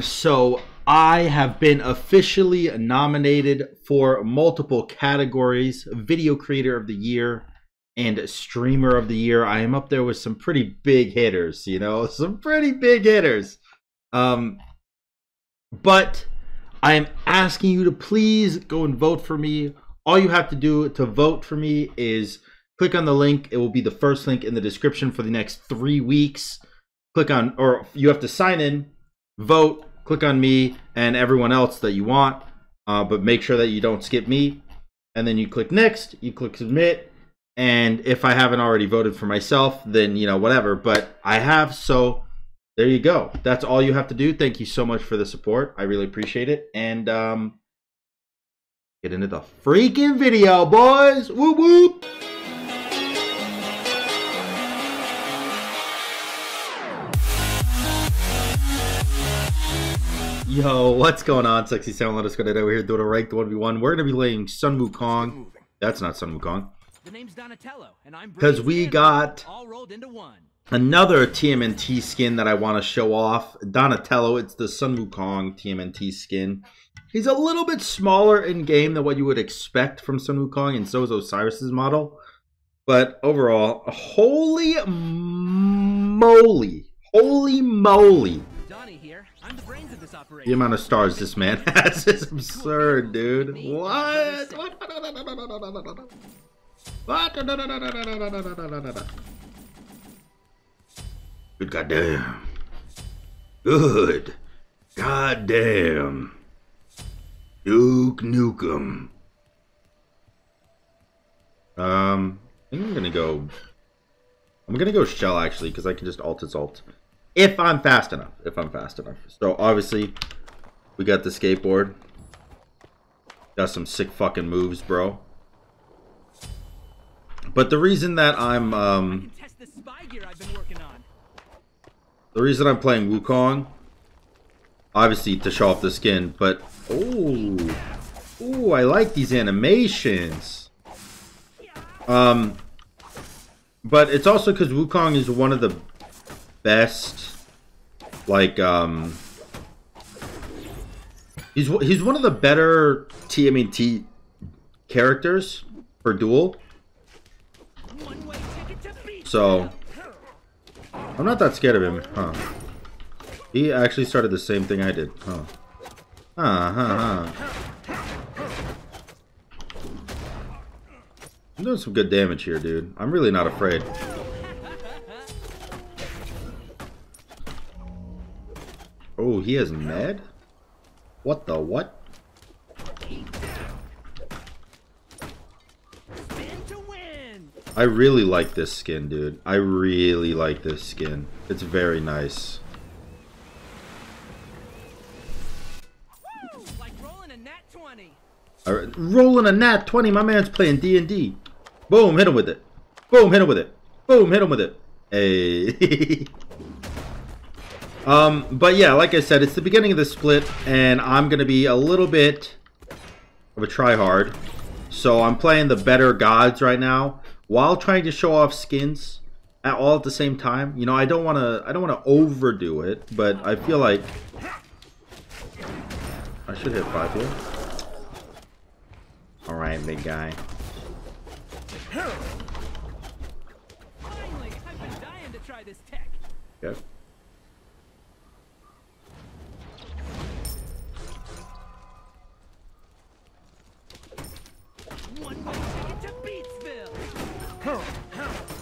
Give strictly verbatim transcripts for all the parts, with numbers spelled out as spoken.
So I have been officially nominated for multiple categories, Video Creator of the Year and Streamer of the Year. I am up there with some pretty big hitters, you know, some pretty big hitters. Um, but I am asking you to please go and vote for me. All you have to do to vote for me is click on the link. It will be the first link in the description for the next three weeks. Click on, or you have to sign in, vote, click on me and everyone else that you want, uh, but make sure that you don't skip me. And then you click next, you click submit. And if I haven't already voted for myself, then, you know, whatever, but I have. So there you go. That's all you have to do. Thank you so much for the support. I really appreciate it. And um, get into the freaking video, boys. Whoop, whoop. Yo, what's going on, Sexy Sound? Let us go today. We're here doing a ranked one v one. We're going to be playing Sun Wukong. That's not Sun Wukong. The name's Donatello, and I'm because we got all rolled into one. Another T M N T skin that I want to show off. Donatello, it's the Sun Wukong T M N T skin. He's a little bit smaller in game than what you would expect from Sun Wukong, and so is Osiris's model. But overall, holy moly. Holy moly. Donnie here. I'm the brains of this operation. The amount of stars this man has is absurd, dude. What? What? What? Good goddamn. Good goddamn. Duke Nukem. Um, I think I'm gonna go. I'm gonna go shell actually, because I can just alt its alt. If I'm fast enough, if I'm fast enough. So obviously, we got the skateboard. Got some sick fucking moves, bro. But the reason that I'm um, I can test the spy gear I've been working on. The reason I'm playing Wukong, obviously to show off the skin. But oh, oh, I like these animations. Um, but it's also because Wukong is one of the best, like, um, he's he's one of the better T M N T characters for duel. So I'm not that scared of him, huh? He actually started the same thing I did, huh? Huh, huh, huh. I'm doing some good damage here, dude. I'm really not afraid. Oh, he is mad? What the what? I really like this skin, dude. I really like this skin. It's very nice. Woo! Like rolling a nat twenty. All right. Rolling a nat twenty. My man's playing D and D. Boom, hit him with it. Boom, hit him with it. Boom, hit him with it. Hey. Um, but yeah, like I said, it's the beginning of the split, and I'm going to be a little bit of a tryhard. So I'm playing the better gods right now while trying to show off skins at all at the same time. You know, I don't want to, I don't want to overdo it, but I feel like I should hit five here. All right, big guy. Finally, I've been dying to try this tech. Yep.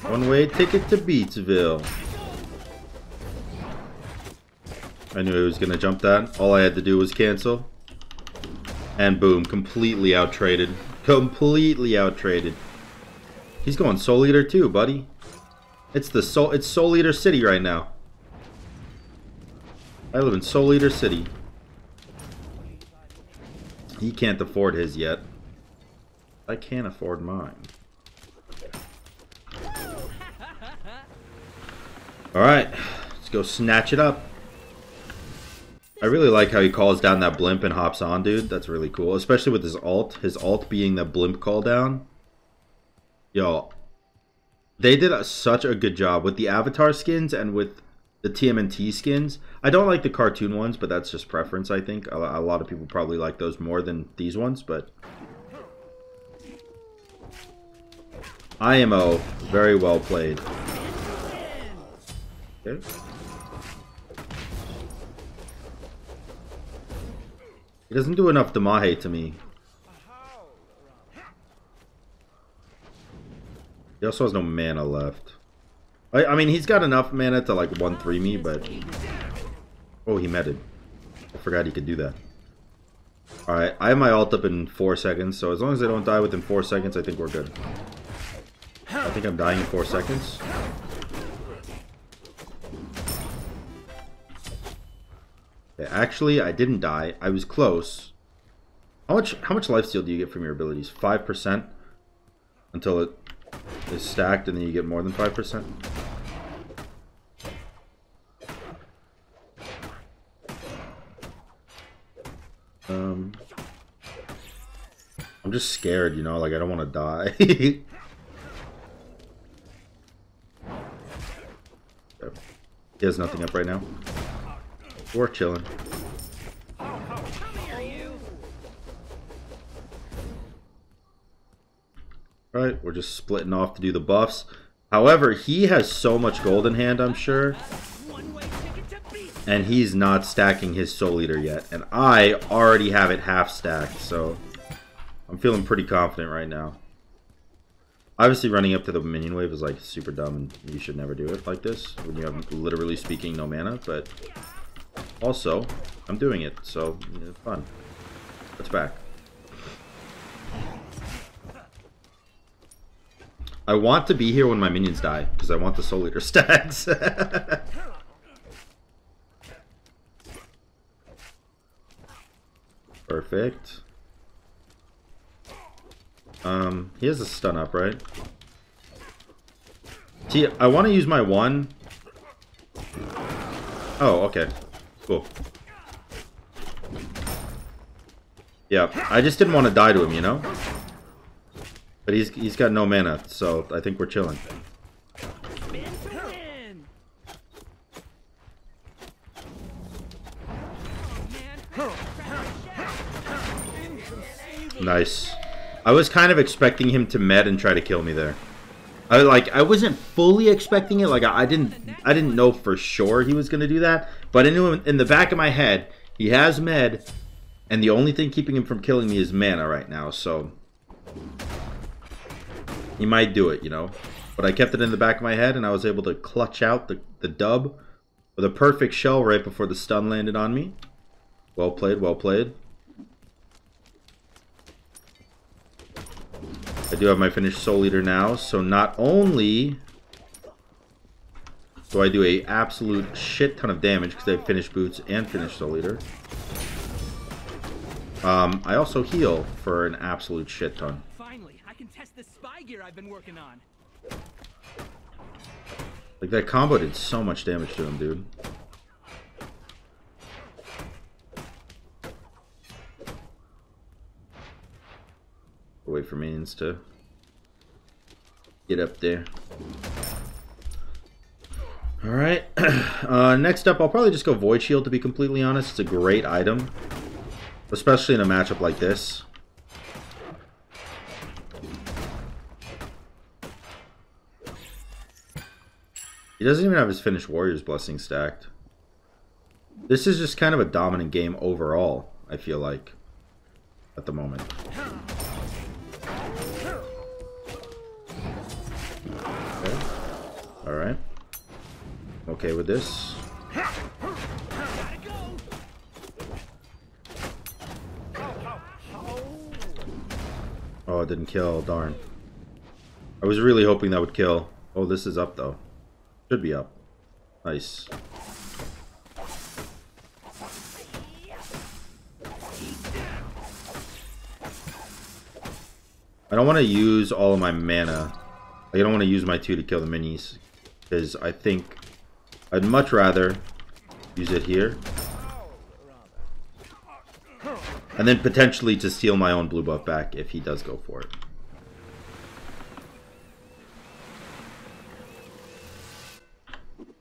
One-way ticket to Beatsville. I knew he was gonna jump that. All I had to do was cancel. And boom, completely out-traded. Completely out-traded. He's going Soul Eater too, buddy. It's the Soul it's Soul Eater City right now. I live in Soul Eater City. He can't afford his yet. I can't afford mine. Alright, let's go snatch it up. I really like how he calls down that blimp and hops on, dude. That's really cool. Especially with his alt. His alt being the blimp call down. Yo, they did a, such a good job with the Avatar skins and with the T M N T skins. I don't like the cartoon ones, but that's just preference, I think. A, a lot of people probably like those more than these ones, but... I M O, very well played. Okay. It doesn't do enough damahe to me. He also has no mana left. I, I mean, he's got enough mana to like one three me, but... Oh, he meted. I forgot he could do that. Alright, I have my ult up in four seconds, so as long as I don't die within four seconds, I think we're good. I think I'm dying in four seconds. Okay, actually, I didn't die. I was close. How much, how much lifesteal do you get from your abilities? five percent until it... is stacked, and then you get more than five percent. Um, I'm just scared, you know, like I don't want to die. Okay. He has nothing up right now. We're chilling. Right, we're just splitting off to do the buffs. However, he has so much gold in hand, I'm sure. And he's not stacking his Soul Eater yet. And I already have it half stacked, so I'm feeling pretty confident right now. Obviously, running up to the minion wave is like super dumb, and you should never do it like this when you have, literally speaking, no mana. But also, I'm doing it, so it's fun. It's back. I want to be here when my minions die, because I want the Soul Eater stacks. Perfect. Um, he has a stun up, right? See, I want to use my one. Oh, okay. Cool. Yeah, I just didn't want to die to him, you know? But he's, he's got no mana, so I think we're chilling. Nice. I was kind of expecting him to med and try to kill me there. I like I wasn't fully expecting it. Like I, I didn't I didn't know for sure he was gonna do that. But I knew in the back of my head he has med, and the only thing keeping him from killing me is mana right now. So. He might do it, you know, but I kept it in the back of my head, and I was able to clutch out the, the dub with a perfect shell right before the stun landed on me. Well played, well played. I do have my finished Soul Eater now, so not only do I do a absolute shit ton of damage because I finished boots and finished Soul Eater, um, I also heal for an absolute shit ton. I've been working on. Like that combo did so much damage to him, dude. Wait for minions to get up there. All right. Uh, next up, I'll probably just go Void Shield. To be completely honest, it's a great item, especially in a matchup like this. He doesn't even have his finished Warrior's Blessing stacked. This is just kind of a dominant game overall, I feel like, at the moment. Okay. Alright. Okay with this. Oh, it didn't kill. Darn. I was really hoping that would kill. Oh, this is up, though. Should be up. Nice. I don't want to use all of my mana. I don't want to use my two to kill the minis, because I think I'd much rather use it here. And then potentially to steal my own blue buff back if he does go for it.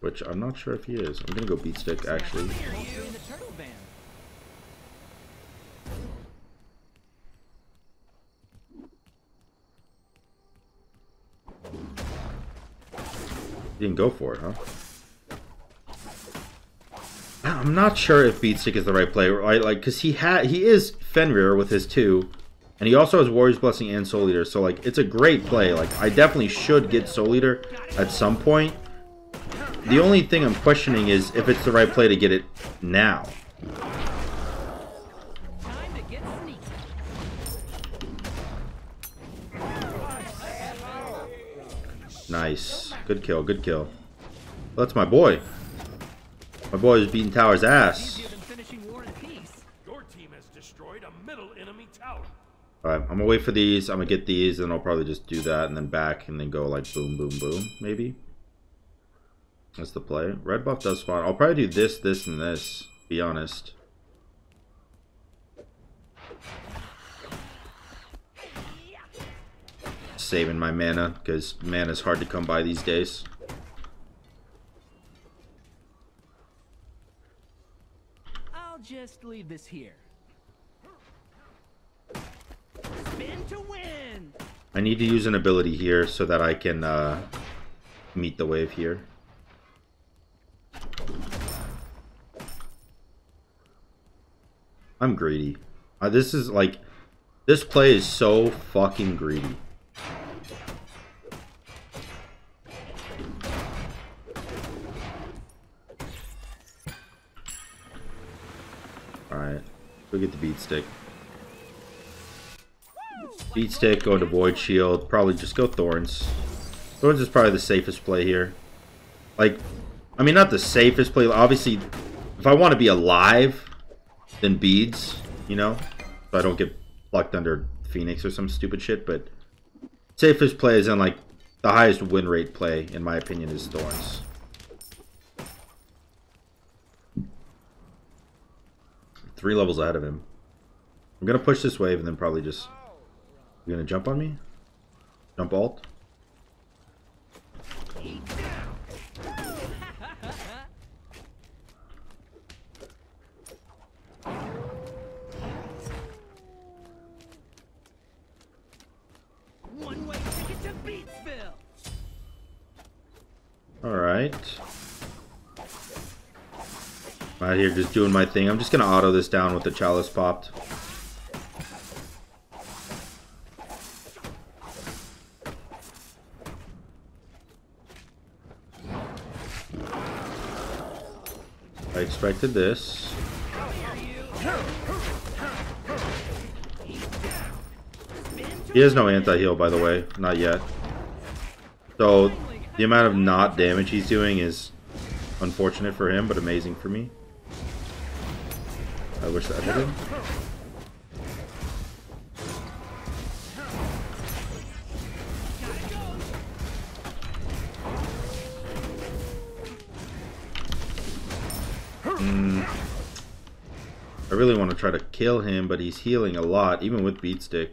which I'm not sure if he is. I'm gonna go Beatstick actually. You can go for it, huh? I'm not sure if Beatstick is the right play, right? Like, because he ha he is Fenrir with his two, and he also has Warrior's Blessing and Soul Eater, so, like, it's a great play. Like, I definitely should get Soul Eater at some point. The only thing I'm questioning is if it's the right play to get it now. Nice. Good kill, good kill. Well, that's my boy. My boy is beating Tower's ass. Alright, I'm gonna wait for these. I'm gonna get these, and I'll probably just do that, and then back, and then go like boom, boom, boom, maybe. That's the play. Red buff does spawn. I'll probably do this, this, and this, be honest. Saving my mana, because mana's hard to come by these days. I'll just leave this here. Spin to win. I need to use an ability here so that I can uh, meet the wave here. I'm greedy. Uh, this is like, this play is so fucking greedy. Alright, we'll get the Beatstick. Beatstick, go to Void Shield, probably just go Thorns. Thorns is probably the safest play here. Like, I mean, not the safest play, obviously, if I want to be alive, then beads, you know? So I don't get plucked under Phoenix or some stupid shit, but safest play is in, like, the highest win rate play, in my opinion, is Thorns. Three levels ahead of him. I'm gonna push this wave and then probably just... You're gonna jump on me? Jump alt? One way ticket to Beatsville. Alright. Out here just doing my thing. I'm just gonna auto this down with the Chalice popped. I expected this. He has no anti-heal, by the way. Not yet. So, the amount of not damage he's doing is unfortunate for him, but amazing for me. I wish that hit him. Mm. I really want to try to kill him, but he's healing a lot, even with Beatstick.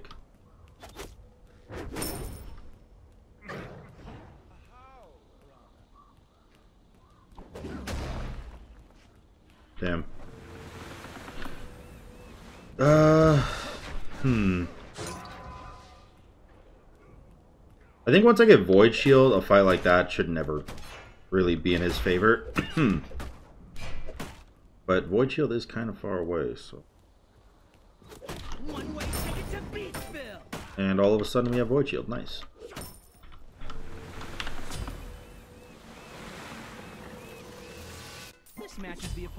Damn. Uh, hmm. I think once I get Void Shield, a fight like that should never really be in his favor. But Void Shield is kind of far away, so. One way ticket to Beatsville. And all of a sudden we have Void Shield. Nice.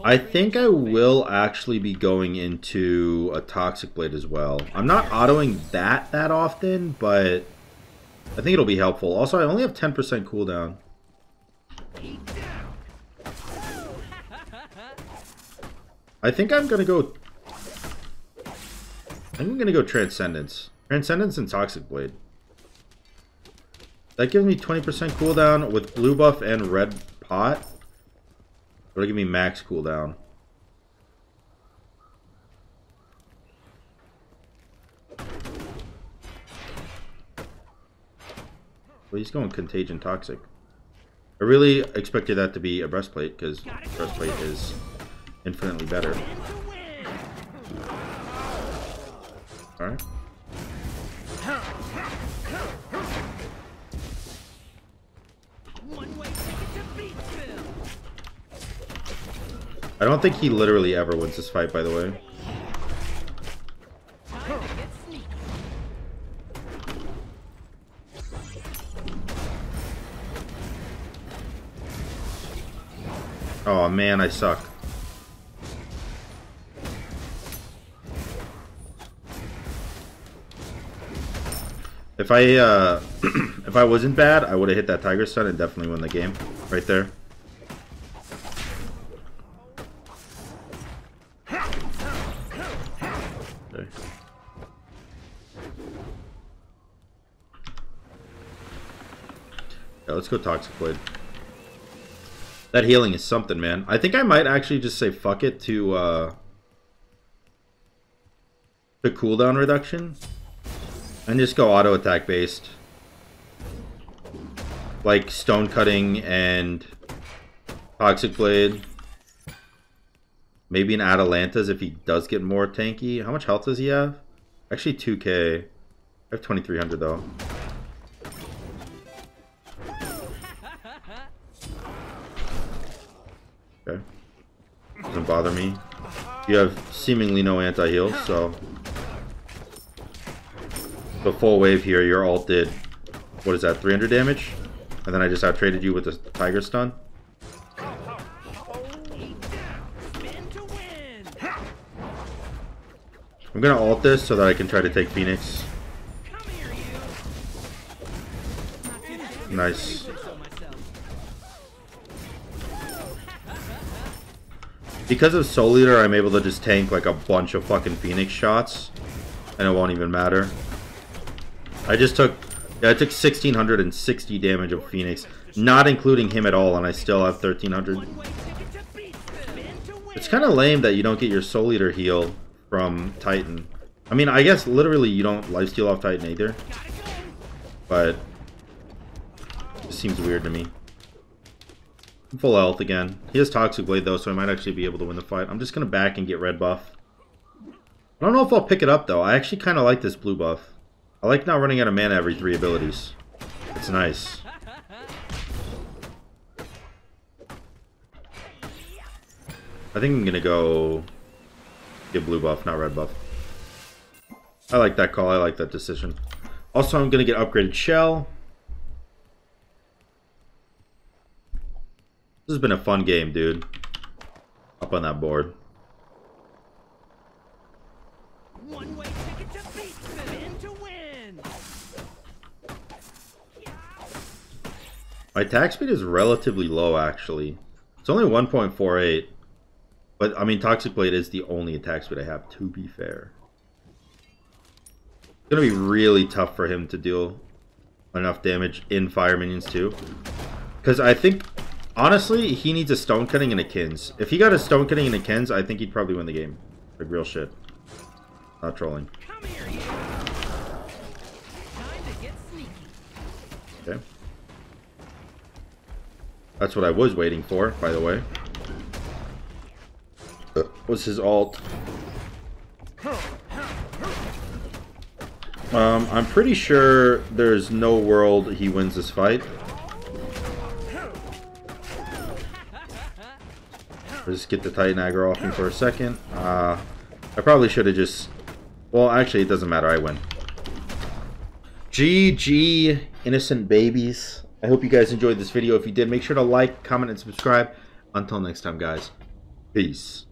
I think I will actually be going into a Toxic Blade as well. I'm not autoing that that often, but I think it'll be helpful. Also, I only have ten percent cooldown. I think I'm gonna go... I think I'm gonna go Transcendence. Transcendence and Toxic Blade. That gives me twenty percent cooldown with blue buff and red pot. It'll give me max cooldown. Well, he's going Contagion Toxic. I really expected that to be a breastplate, because breastplate is infinitely better. Alright. I don't think he literally ever wins this fight, by the way. Oh man, I suck. If I uh, if I wasn't bad, I would have hit that Tiger Sun and definitely won the game right there. There. Yeah, let's go Toxic Blade. That healing is something, man. I think I might actually just say fuck it to uh, the cooldown reduction and just go auto attack based, like Stone Cutting and Toxic Blade. Maybe an Atalanta's if he does get more tanky. How much health does he have? Actually, two K. I have twenty-three hundred though. Okay. Doesn't bother me. You have seemingly no anti-heal, so the full wave here, your ult did, what is that, three hundred damage? And then I just out-traded you with the Tiger Stun. I'm gonna ult this so that I can try to take Phoenix. Nice. Because of Soul Eater, I'm able to just tank like a bunch of fucking Phoenix shots, and it won't even matter. I just took, yeah, I took one thousand six hundred sixty damage of Phoenix, not including him at all, and I still have thirteen hundred. It's kind of lame that you don't get your Soul Eater heal from Titan. I mean, I guess literally you don't lifesteal off Titan either, but it seems weird to me. Full health again. He has Toxic Blade though, so I might actually be able to win the fight. I'm just going to back and get red buff. I don't know if I'll pick it up though. I actually kind of like this blue buff. I like not running out of mana every three abilities. It's nice. I think I'm going to go get blue buff, not red buff. I like that call. I like that decision. Also, I'm going to get upgraded shell. This has been a fun game, dude. Up on that board. One way ticket to Beatsville, in to win. My attack speed is relatively low, actually. It's only one point four eight. But, I mean, Toxic Blade is the only attack speed I have, to be fair. It's going to be really tough for him to deal enough damage in fire minions, too. Because I think... honestly, he needs a Stone Cutting and a Kins. If he got a Stone Cutting and a Kins, I think he'd probably win the game. Like, real shit. Not trolling. Okay. That's what I was waiting for, by the way. What's his alt? Um, I'm pretty sure there's no world he wins this fight. Just get the Titan aggro off me for a second. Uh, I probably should have just... well, actually, it doesn't matter. I win. G G, innocent babies. I hope you guys enjoyed this video. If you did, make sure to like, comment, and subscribe. Until next time, guys. Peace.